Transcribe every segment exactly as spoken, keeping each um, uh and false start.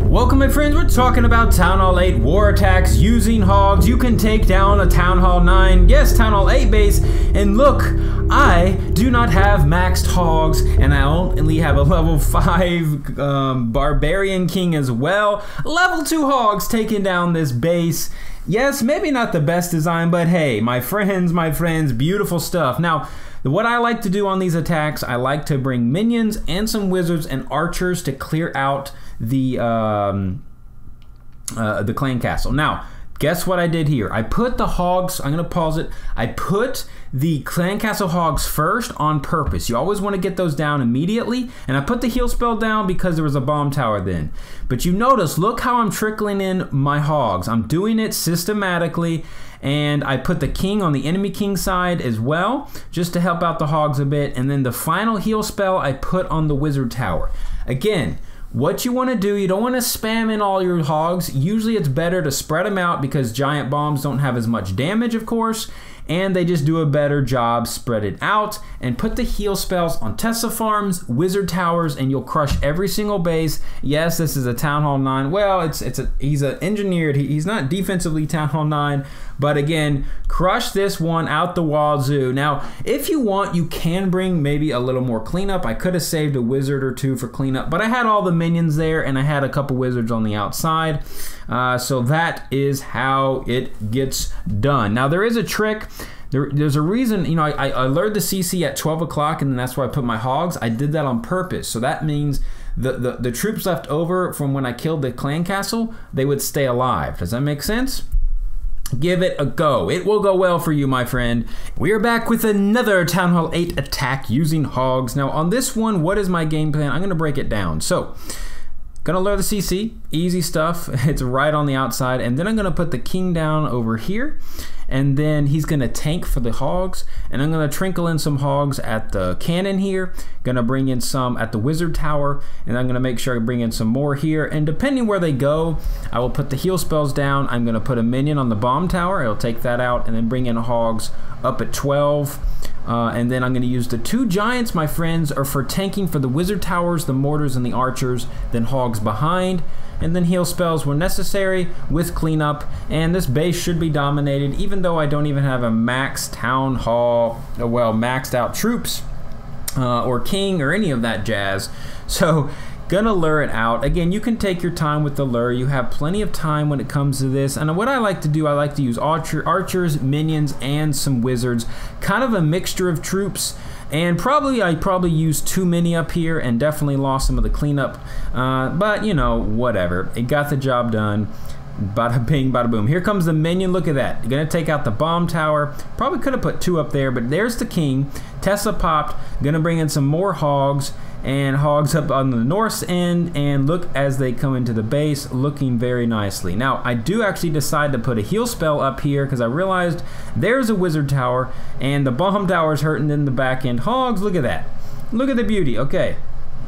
Welcome, my friends. We're talking about Town Hall eight war attacks using hogs. You can take down a Town Hall nine, yes, Town Hall eight base. And look, I do not have maxed hogs, and I only have a level five um, Barbarian King as well. Level two hogs taking down this base. Yes, maybe not the best design, but hey, my friends, my friends, beautiful stuff. Now, what I like to do on these attacks, I like to bring minions and some wizards and archers to clear out the um, uh, the clan castle. Now, guess what I did here? I put the hogs, I'm gonna pause it, I put the clan castle hogs first on purpose. You always wanna get those down immediately, and I put the heal spell down because there was a bomb tower then. But you notice, look how I'm trickling in my hogs. I'm doing it systematically, and I put the king on the enemy king side as well, just to help out the hogs a bit, and then the final heal spell I put on the wizard tower. Again, what you want to do, you don't want to spam in all your hogs. Usually it's better to spread them out because giant bombs don't have as much damage, of course, and they just do a better job. Spread it out and put the heal spells on Tessa Farms, Wizard Towers, and you'll crush every single base. Yes, this is a Town Hall nine. Well, it's it's a, he's an engineered. He, he's not defensively Town Hall nine, but again, crush this one out the wazoo. Now, if you want, you can bring maybe a little more cleanup. I could have saved a wizard or two for cleanup, but I had all the minions there, and I had a couple wizards on the outside. Uh, so that is how it gets done. Now, there is a trick. There, there's a reason, you know, I, I lured the C C at twelve o'clock, and that's where I put my hogs. I did that on purpose. So that means the, the, the troops left over from when I killed the clan castle, they would stay alive. Does that make sense? Give it a go. It will go well for you, my friend. We are back with another Town Hall eight attack using hogs. Now, on this one, what is my game plan? I'm going to break it down. So, gonna lure the C C, easy stuff. It's right on the outside. And then I'm gonna put the king down over here. And then he's gonna tank for the hogs. And I'm gonna trickle in some hogs at the cannon here. Gonna bring in some at the wizard tower. And I'm gonna make sure I bring in some more here. And depending where they go, I will put the heal spells down. I'm gonna put a minion on the bomb tower. I'll take that out and then bring in hogs up at twelve. Uh, and then I'm gonna use the two giants, my friends, are for tanking for the wizard towers, the mortars, and the archers, then hogs behind. And then heal spells were necessary with cleanup, and this base should be dominated, even though I don't even have a max town hall, well, maxed out troops uh, or king or any of that jazz. So gonna lure it out. Again, you can take your time with the lure. You have plenty of time when it comes to this. And what I like to do, I like to use archer, archers, minions, and some wizards, kind of a mixture of troops. And probably, I probably used too many up here and definitely lost some of the cleanup. Uh, but, you know, whatever. It got the job done. Bada bing, bada boom. Here comes the minion. Look at that. You're going to take out the bomb tower. Probably could have put two up there, but there's the king. Tessa popped. Going to bring in some more hogs. And hogs up on the north end, and look as they come into the base, looking very nicely. Now, I do actually decide to put a heal spell up here because I realized there's a wizard tower and the bomb tower is hurting in the back end. Hogs, look at that. Look at the beauty. Okay,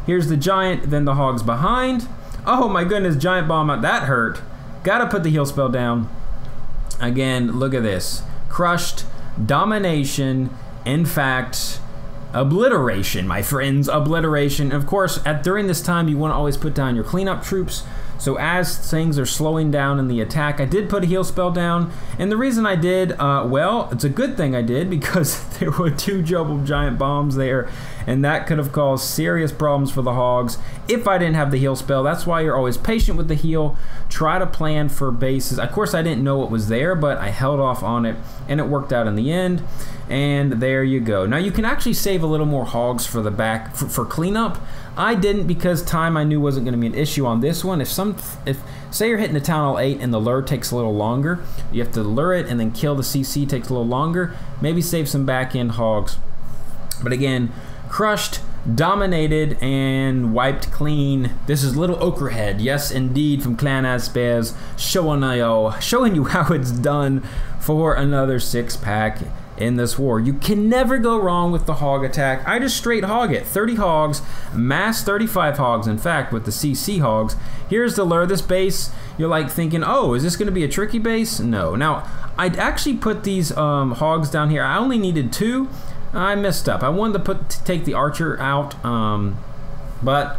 here's the giant, then the hogs behind. Oh my goodness, giant bomb out. That hurt. Gotta put the heal spell down. Again, look at this. Crushed, domination, in fact, obliteration, my friends, obliteration. Of course, at during this time, you want to always put down your cleanup troops. So as things are slowing down in the attack, I did put a heal spell down. And the reason I did, uh, well, it's a good thing I did because there were two double giant bombs there. And that could have caused serious problems for the hogs if I didn't have the heal spell. That's why you're always patient with the heal. Try to plan for bases. Of course, I didn't know it was there, but I held off on it. And it worked out in the end. And there you go. Now, you can actually save a little more hogs for the back, for, for cleanup. I didn't because time I knew wasn't going to be an issue on this one. If some, if say you're hitting the Town Hall eight and the lure takes a little longer, you have to lure it and then kill the C C, takes a little longer, maybe save some back end hogs. But again, crushed, dominated, and wiped clean. This is Little Ochrehead, yes indeed, from Clan Aspers, showing, showing you how it's done for another six pack. In this war, you can never go wrong with the hog attack. I just straight hog it. thirty hogs, mass thirty-five hogs, in fact, with the C C hogs. Here's the lure. This base, you're like thinking, oh, is this going to be a tricky base? No. Now, I'd actually put these um, hogs down here. I only needed two. I messed up. I wanted to put to take the archer out, um, but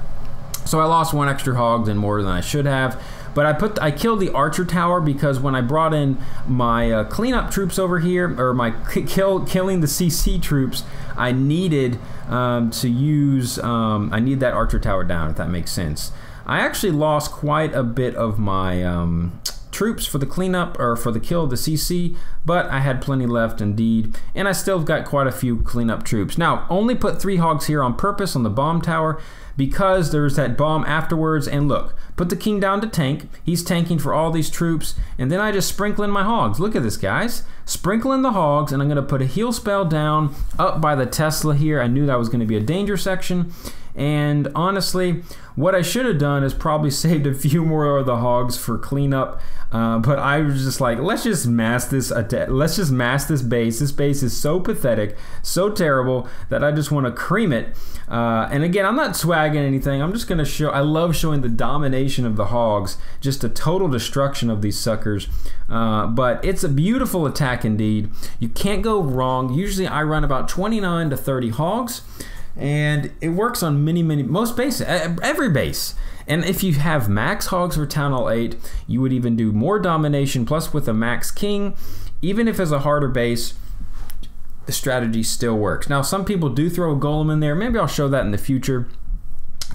So I lost one extra hog than more than I should have. But I put I killed the archer tower because when I brought in my uh, cleanup troops over here, or my kill killing the C C troops, I needed um, to use um, I need that archer tower down, if that makes sense. I actually lost quite a bit of my um, troops for the cleanup, or for the kill of the C C, but I had plenty left indeed, and I still got quite a few cleanup troops. Now, only put three hogs here on purpose on the bomb tower, because there's that bomb afterwards, and look, put the king down to tank. He's tanking for all these troops, and then I just sprinkle in my hogs. Look at this, guys. Sprinkle in the hogs, and I'm gonna put a heal spell down up by the Tesla here. I knew that was gonna be a danger section. And honestly, what I should have done is probably saved a few more of the hogs for cleanup, uh, but I was just like, let's just mass this let's just mass this base. This base is so pathetic, so terrible, that I just want to cream it. Uh, and again, I'm not swagging anything. I'm just gonna show, I love showing the domination of the hogs, just a total destruction of these suckers. Uh, but it's a beautiful attack indeed. You can't go wrong. Usually I run about twenty-nine to thirty hogs, and it works on many, many, most bases, every base. And if you have max hogs for Town Hall eight, you would even do more domination, plus with a max king, even if it's a harder base, the strategy still works. Now, some people do throw a golem in there. Maybe I'll show that in the future.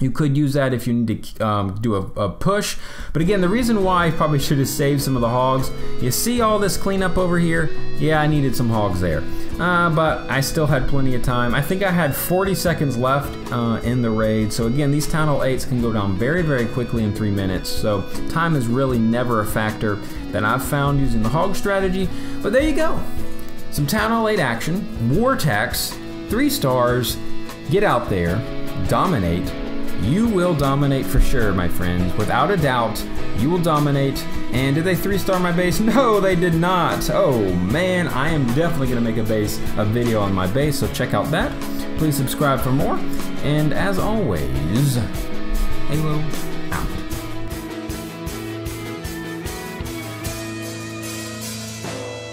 You could use that if you need to um, do a, a push. But again, the reason why I probably should have saved some of the hogs, you see all this cleanup over here? Yeah, I needed some hogs there. Uh, but I still had plenty of time. I think I had forty seconds left uh, in the raid. So again, these Town Hall eights can go down very, very quickly in three minutes. So time is really never a factor that I've found using the hog strategy. But there you go. Some Town Hall eight action, war tax, three stars, get out there, dominate. You will dominate for sure, my friends. Without a doubt, you will dominate. And did they three-star my base? No, they did not. Oh, man, I am definitely going to make a base, a video on my base, so check out that. Please subscribe for more. And as always, Halo.